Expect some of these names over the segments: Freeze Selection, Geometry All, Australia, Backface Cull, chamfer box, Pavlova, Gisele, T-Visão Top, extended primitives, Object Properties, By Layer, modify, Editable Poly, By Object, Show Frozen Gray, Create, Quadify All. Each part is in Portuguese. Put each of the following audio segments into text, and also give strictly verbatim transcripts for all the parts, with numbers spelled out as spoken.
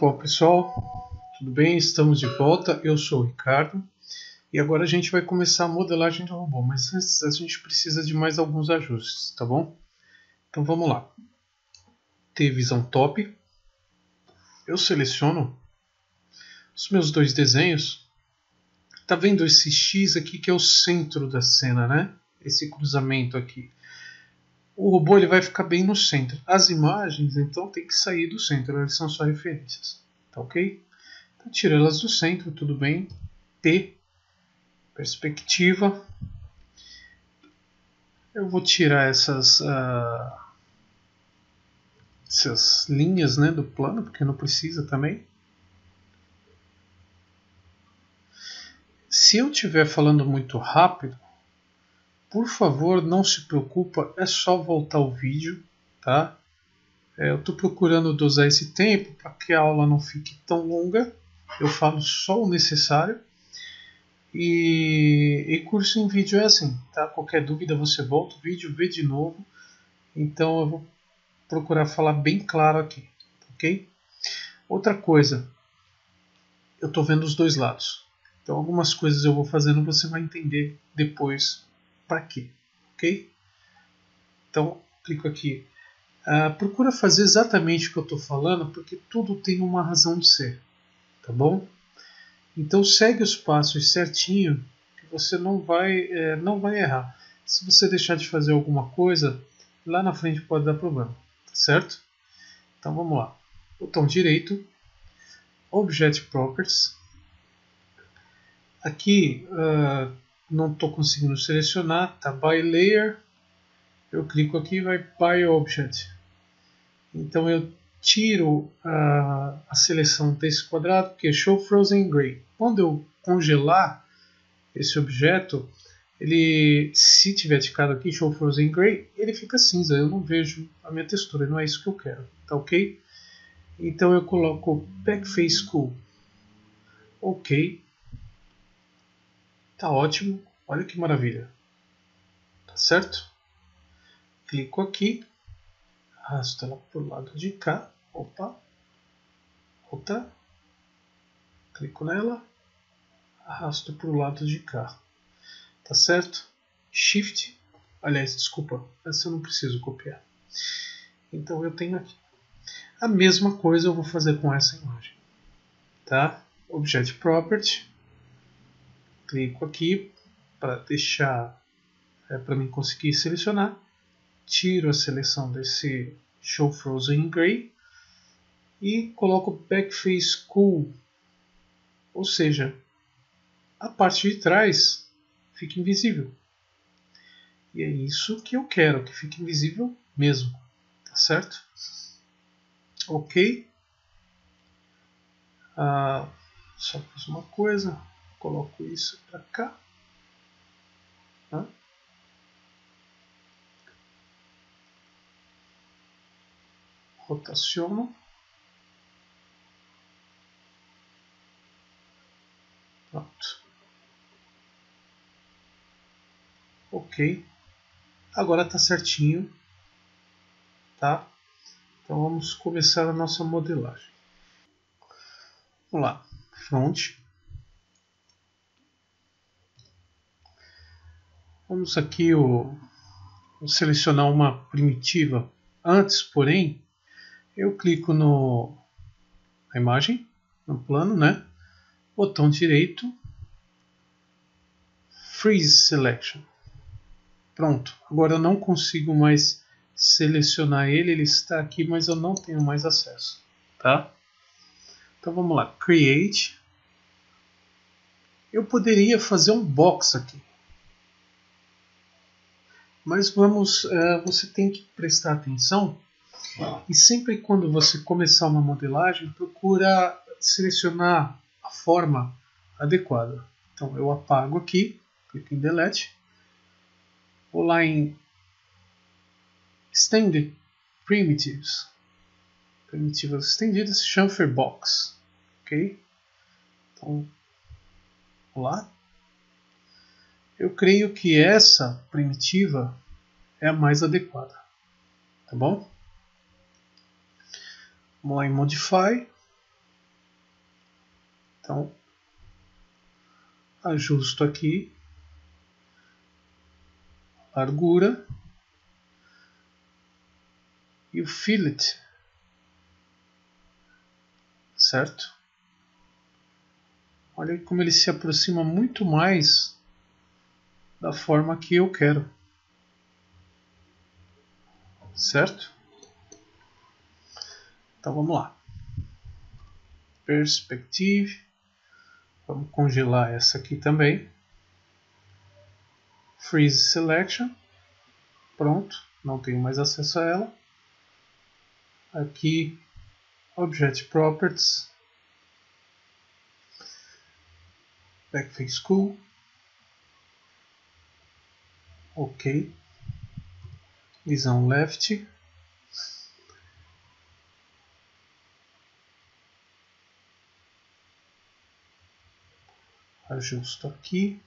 Bom pessoal, tudo bem? Estamos de volta, eu sou o Ricardo e agora a gente vai começar a modelagem do robô, mas antes a gente precisa de mais alguns ajustes, tá bom? Então vamos lá, T-Visão Top, eu seleciono os meus dois desenhos, tá vendo esse X aqui que é o centro da cena, né? Esse cruzamento aqui. O robô ele vai ficar bem no centro. As imagens, então, tem que sair do centro. Elas são só referências. Tá ok? Então, tira elas do centro, tudo bem. P. Perspectiva. Eu vou tirar essas, uh, essas linhas, né, do plano, porque não precisa também. Se eu estiver falando muito rápido, por favor, não se preocupa, é só voltar o vídeo, tá? É, eu estou procurando dosar esse tempo para que a aula não fique tão longa. Eu falo só o necessário. E, e curso em vídeo é assim, tá? Qualquer dúvida você volta o vídeo, vê de novo. Então eu vou procurar falar bem claro aqui, ok? Outra coisa, eu estou vendo os dois lados. Então algumas coisas eu vou fazendo, você vai entender depois. Para quê? Ok? Então, clico aqui. Uh, procura fazer exatamente o que eu estou falando, porque tudo tem uma razão de ser. Tá bom? Então, segue os passos certinho, que você não vai, é, não vai errar. Se você deixar de fazer alguma coisa, lá na frente pode dar problema. Certo? Então, vamos lá. Botão direito. Object Properties. Aqui... Uh, não estou conseguindo selecionar, tá? By Layer, eu clico aqui e vai By Object. Então eu tiro a, a seleção desse quadrado, porque é Show Frozen Gray. Quando eu congelar esse objeto, ele, se tiver ticado aqui, Show Frozen Gray, ele fica cinza, eu não vejo a minha textura, não é isso que eu quero, tá ok? Então eu coloco Backface Cull, ok. Tá ótimo, olha que maravilha, tá certo? Clico aqui, arrasto ela para o lado de cá, opa, volta, clico nela, arrasto para o lado de cá, tá certo? Shift, aliás, desculpa, essa eu não preciso copiar, então eu tenho aqui. A mesma coisa eu vou fazer com essa imagem, tá? Object Property. Clico aqui para deixar, é, para mim conseguir selecionar. Tiro a seleção desse Show Frozen Gray e coloco Backface Cull. Ou seja, a parte de trás fica invisível. E é isso que eu quero, que fique invisível mesmo. Tá certo? Ok. Ah, só mais uma coisa. Coloco isso para cá. Tá? Rotaciono. Pronto. Ok. Agora está certinho. Tá? Então vamos começar a nossa modelagem. Vamos lá. Front. Vamos aqui eu, eu selecionar uma primitiva. Antes, porém, eu clico no, na imagem, no plano, né? Botão direito, Freeze Selection. Pronto, agora eu não consigo mais selecionar ele, ele está aqui, mas eu não tenho mais acesso, tá? Então vamos lá, Create. Eu poderia fazer um box aqui. Mas vamos, uh, você tem que prestar atenção e sempre quando você começar uma modelagem, procura selecionar a forma adequada. Então eu apago aqui, clico em Delete, vou lá em Extended Primitives, primitivas estendidas, chamfer box, ok? Então, vou lá. Eu creio que essa primitiva é a mais adequada, tá bom? Vamos lá em Modify, Então, ajusto aqui, largura e o fillet, certo? Olha como ele se aproxima muito mais da forma que eu quero, certo? Então vamos lá. Perspective. Vamos congelar essa aqui também. Freeze Selection. Pronto. Não tenho mais acesso a ela. Aqui. Object Properties. Backface Cull. Ok. Visão Left. Ajusto aqui.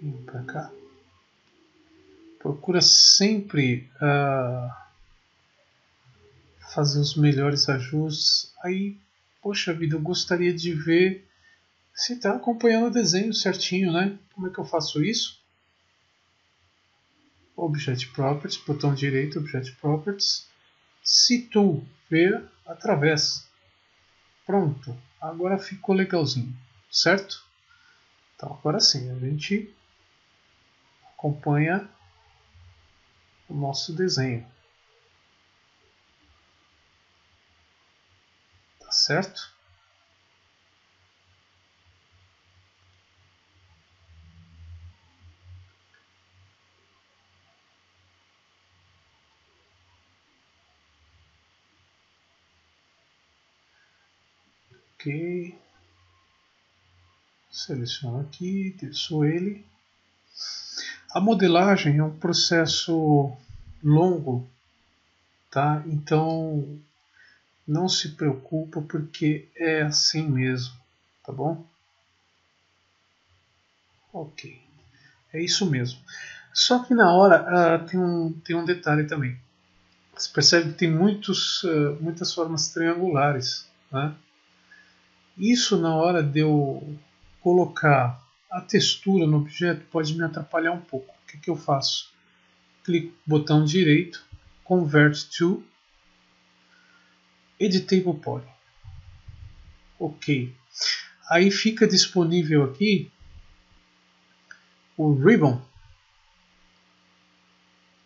Vem para cá. Procura sempre uh, fazer os melhores ajustes. Aí, poxa vida, eu gostaria de ver se está acompanhando o desenho certinho, né? Como é que eu faço isso? Object Properties, botão direito, Object Properties. Se tu ver, através. Pronto. Agora ficou legalzinho, certo? Então agora sim, a gente acompanha o nosso desenho. Tá certo? Ok, seleciono aqui, desço ele. A modelagem é um processo longo, tá? Então não se preocupa porque é assim mesmo, tá bom? Ok, é isso mesmo. Só que na hora uh, tem, um, tem um detalhe também. Você percebe que tem muitos, uh, muitas formas triangulares, né? Isso, na hora de eu colocar a textura no objeto, pode me atrapalhar um pouco. O que, que eu faço? Clico no botão direito, Convert to, Editable Poly. Ok. Aí fica disponível aqui o Ribbon.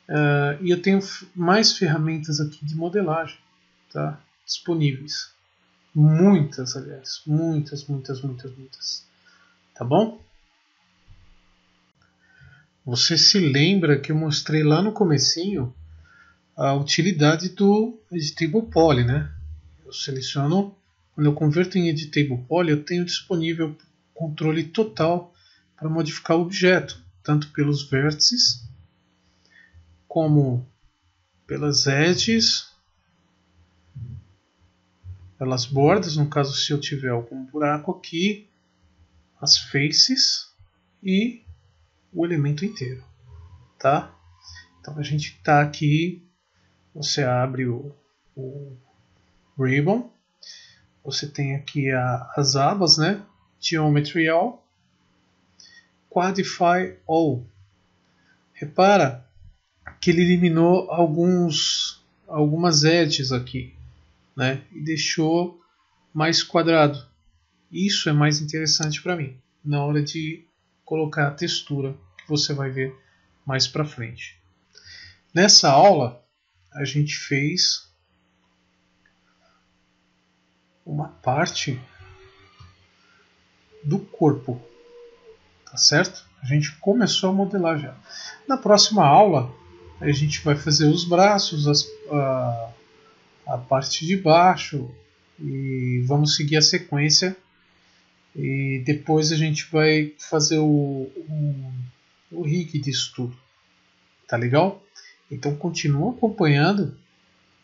Uh, e eu tenho mais ferramentas aqui de modelagem, tá? Disponíveis. Muitas, aliás, muitas, muitas, muitas, muitas, tá bom? Você se lembra que eu mostrei lá no comecinho a utilidade do Editable Poly, né? Eu seleciono, quando eu converto em Editable Poly, eu tenho disponível controle total para modificar o objeto, tanto pelos vértices, como pelas edges, pelas bordas, no caso se eu tiver algum buraco aqui, as faces e o elemento inteiro, tá? Então a gente está aqui, você abre o, o Ribbon, você tem aqui a, as abas, né? Geometry All, Quadify All. Repara que ele eliminou alguns, algumas edges aqui, né, e deixou mais quadrado. Isso é mais interessante para mim na hora de colocar a textura, que você vai ver mais para frente. Nessa aula a gente fez uma parte do corpo, tá certo? A gente começou a modelar já. Na próxima aula a gente vai fazer os braços, as uh, a parte de baixo, e vamos seguir a sequência, e depois a gente vai fazer o, o, o rig disso tudo, tá legal? Então continua acompanhando,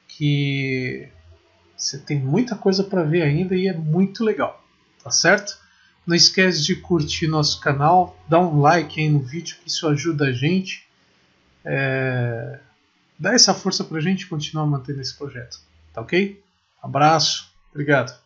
que você tem muita coisa para ver ainda e é muito legal, tá certo? Não esquece de curtir nosso canal, dá um like aí no vídeo, que isso ajuda a gente. É... Dá essa força pra gente continuar mantendo esse projeto, tá ok? Abraço, obrigado.